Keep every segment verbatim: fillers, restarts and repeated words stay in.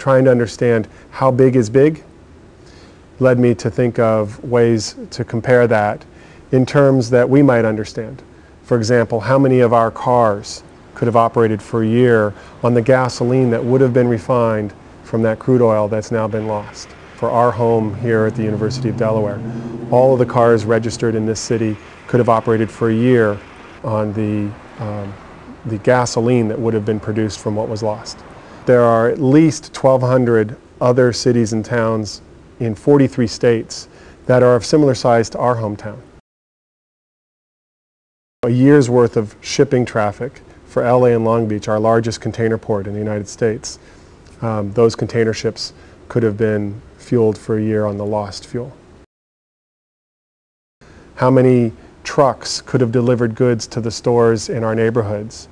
trying to understand how big is big led me to think of ways to compare that in terms that we might understand. For example, how many of our cars could have operated for a year on the gasoline that would have been refined from that crude oil that's now been lost? For our home here at the University of Delaware, all of the cars registered in this city could have operated for a year on the, um, the gasoline that would have been produced from what was lost. There are at least twelve hundred other cities and towns in forty-three states that are of similar size to our hometown. A year's worth of shipping traffic for L A and Long Beach, our largest container port in the United States, um, those container ships could have been fueled for a year on the lost fuel. How many trucks could have delivered goods to the stores in our neighborhoods?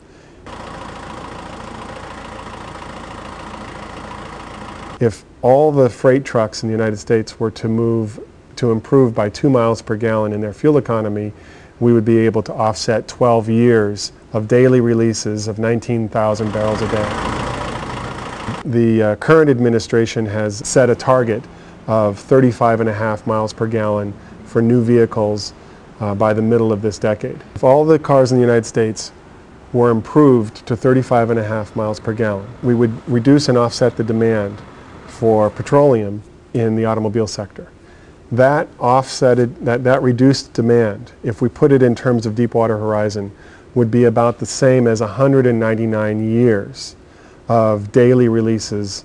If all the freight trucks in the United States were to move to improve by two miles per gallon in their fuel economy, we would be able to offset twelve years of daily releases of nineteen thousand barrels a day. The uh, current administration has set a target of thirty-five and a half miles per gallon for new vehicles uh, by the middle of this decade. If all the cars in the United States were improved to thirty-five and a half miles per gallon, we would reduce and offset the demand for petroleum in the automobile sector. That offsetted, that, that reduced demand, if we put it in terms of Deepwater Horizon, would be about the same as one hundred ninety-nine years of daily releases